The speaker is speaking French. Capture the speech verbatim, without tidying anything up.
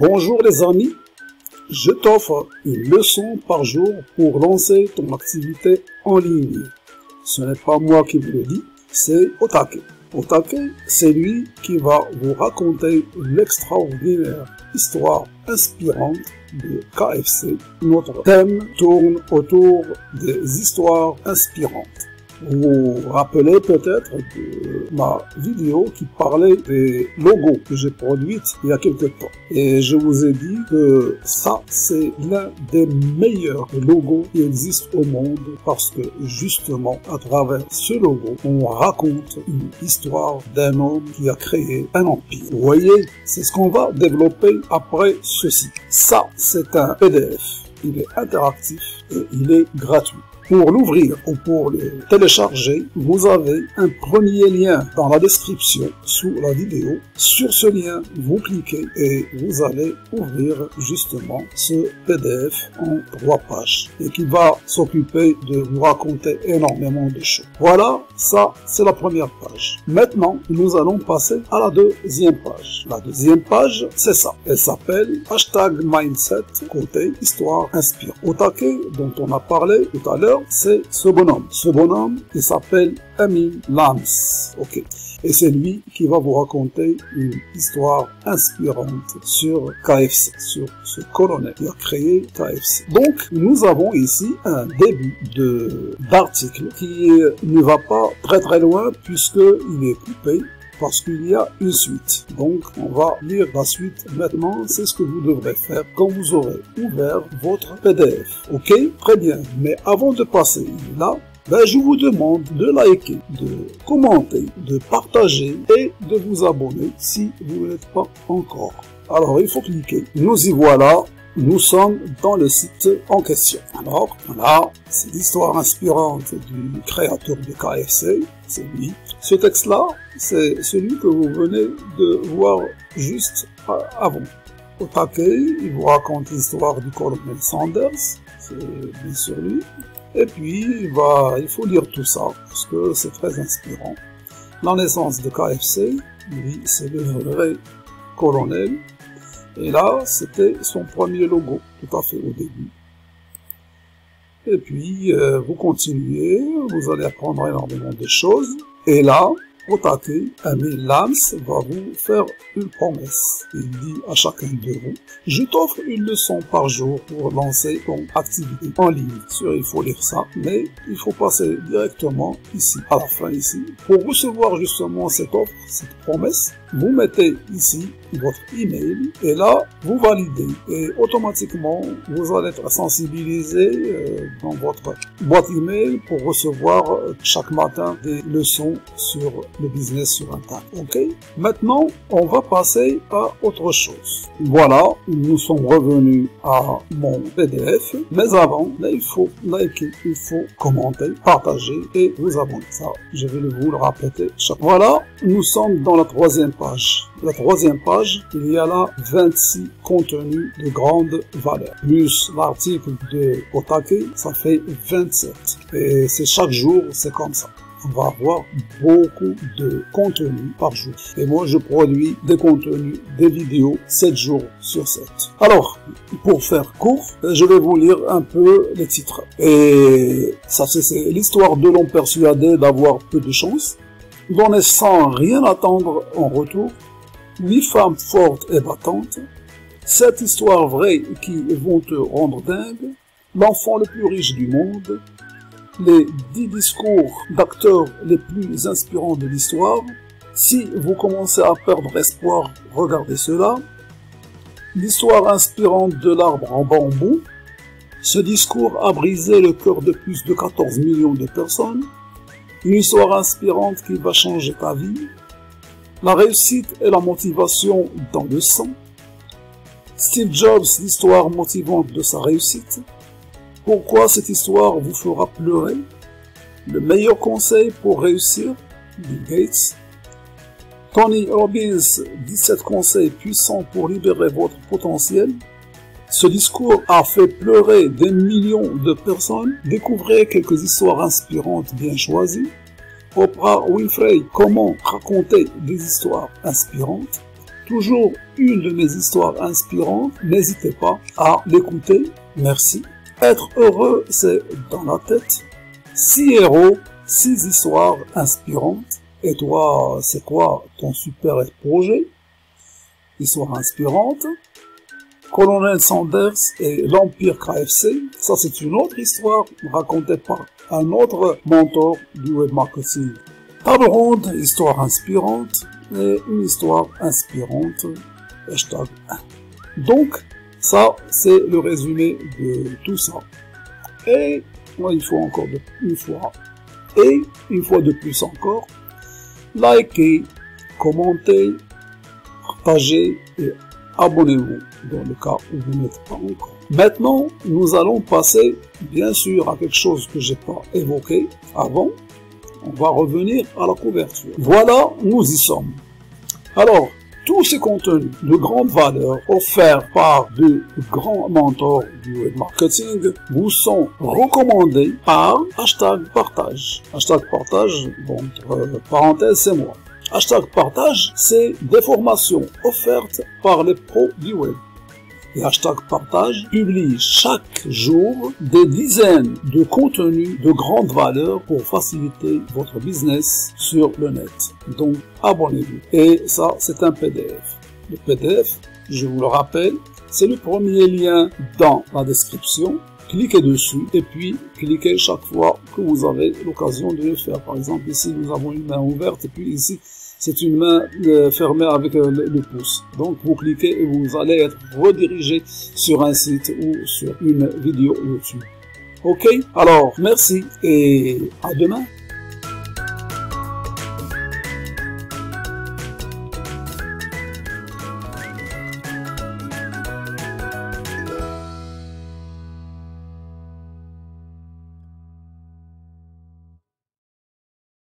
Bonjour les amis, je t'offre une leçon par jour pour lancer ton activité en ligne. Ce n'est pas moi qui vous le dis, c'est Otake. Otake, c'est lui qui va vous raconter l'extraordinaire histoire inspirante de K F C. Notre thème tourne autour des histoires inspirantes. Vous vous rappelez peut-être de ma vidéo qui parlait des logos que j'ai produites il y a quelques temps. Et je vous ai dit que ça, c'est l'un des meilleurs logos qui existent au monde parce que justement, à travers ce logo, on raconte une histoire d'un homme qui a créé un empire. Vous voyez, c'est ce qu'on va développer après ceci. Ça, c'est un P D F. Il est interactif et il est gratuit. Pour l'ouvrir ou pour le télécharger, vous avez un premier lien dans la description sous la vidéo. Sur ce lien, vous cliquez et vous allez ouvrir justement ce P D F en trois pages et qui va s'occuper de vous raconter énormément de choses. Voilà, ça c'est la première page. Maintenant, nous allons passer à la deuxième page. La deuxième page, c'est ça. Elle s'appelle Hashtag Mindset, côté histoire inspirante. Otake, dont on a parlé tout à l'heure, c'est ce bonhomme. Ce bonhomme, il s'appelle Aminlams. Ok. Et c'est lui qui va vous raconter une histoire inspirante sur K F C, sur ce colonel qui a créé K F C. Donc, nous avons ici un début de d'article qui ne va pas très très loin puisqu'il est coupé parce qu'il y a une suite. Donc, on va lire la suite maintenant. C'est ce que vous devrez faire quand vous aurez ouvert votre P D F. Ok? Très bien. Mais avant de passer là, ben, je vous demande de liker, de commenter, de partager et de vous abonner si vous ne l'êtes pas encore. Alors, il faut cliquer. Nous y voilà. Nous sommes dans le site en question. Alors, là, c'est l'histoire inspirante du créateur de K F C. C'est lui. Ce texte-là, c'est celui que vous venez de voir juste avant. Otake, il vous raconte l'histoire du colonel Sanders. C'est bien sûr lui. Et puis, bah, il faut lire tout ça, parce que c'est très inspirant. La naissance de K F C, lui, c'est le vrai colonel. Et là, c'était son premier logo, tout à fait au début. Et puis, euh, vous continuez, vous allez apprendre énormément de choses. Et là, Otake, Aminlams, va vous faire une promesse. Il dit à chacun de vous, je t'offre une leçon par jour pour lancer ton activité en ligne. Sûr, il faut lire ça, mais il faut passer directement ici, à la fin ici. Pour recevoir justement cette offre, cette promesse, vous mettez ici votre email et là, vous validez. Et automatiquement, vous allez être sensibilisé dans votre boîte email pour recevoir chaque matin des leçons sur le business sur Internet. Ok? Maintenant, on va passer à autre chose. Voilà, nous sommes revenus à mon P D F. Mais avant, là, il faut liker, il faut commenter, partager et vous abonner. Ça, je vais vous le répéter. Chaque... Voilà, nous sommes dans la troisième page. La troisième page, il y a là vingt-six contenus de grande valeur. Plus l'article de Otake, ça fait vingt-sept. Et c'est chaque jour, c'est comme ça. On va avoir beaucoup de contenu par jour. Et moi, je produis des contenus, des vidéos, sept jours sur sept. Alors, pour faire court, je vais vous lire un peu les titres. Et ça, c'est l'histoire de l'homme persuadé d'avoir peu de chance, dont est sans rien attendre en retour, huit femmes fortes et battantes, sept histoires vraies qui vont te rendre dingue, l'enfant le plus riche du monde, les dix discours d'acteurs les plus inspirants de l'histoire. Si vous commencez à perdre espoir, regardez cela. L'histoire inspirante de l'arbre en bambou. Ce discours a brisé le cœur de plus de quatorze millions de personnes. Une histoire inspirante qui va changer ta vie. La réussite et la motivation dans le sang. Steve Jobs, l'histoire motivante de sa réussite. Pourquoi cette histoire vous fera pleurer? Le meilleur conseil pour réussir, Bill Gates. Tony Robbins, dix-sept conseils puissants pour libérer votre potentiel. Ce discours a fait pleurer des millions de personnes. Découvrez quelques histoires inspirantes bien choisies. Oprah Winfrey, comment raconter des histoires inspirantes. toujours une de mes histoires inspirantes. N'hésitez pas à l'écouter. Merci. Être heureux, c'est dans la tête. Six héros, six histoires inspirantes. Et toi, c'est quoi ton super projet? Histoire inspirante. Colonel Sanders et l'Empire K F C, ça c'est une autre histoire racontée par un autre mentor du web marketing. Table ronde, histoire inspirante et une histoire inspirante, hashtag un. Donc, ça c'est le résumé de tout ça. Et, il faut encore de, une fois, et une fois de plus encore, likez, commentez, partagez et abonnez-vous dans le cas où vous n'êtes pas encore. Maintenant, nous allons passer, bien sûr, à quelque chose que j'ai pas évoqué avant. On va revenir à la couverture. Voilà, nous y sommes. Alors, tous ces contenus de grande valeur offerts par de grands mentors du web marketing vous sont recommandés par Hashtag Partage. Hashtag Partage, entre parenthèses, c'est moi. Hashtag Partage, c'est des formations offertes par les pros du web. Et Hashtag Partage publie chaque jour des dizaines de contenus de grande valeur pour faciliter votre business sur le net. Donc, abonnez-vous. Et ça, c'est un P D F. Le P D F, je vous le rappelle, c'est le premier lien dans la description. Cliquez dessus et puis cliquez chaque fois que vous avez l'occasion de le faire. Par exemple, ici, nous avons une main ouverte et puis ici, c'est une main euh, fermée avec euh, le, le pouce. Donc, vous cliquez et vous allez être redirigé sur un site ou sur une vidéo YouTube. OK? Alors, merci et à demain.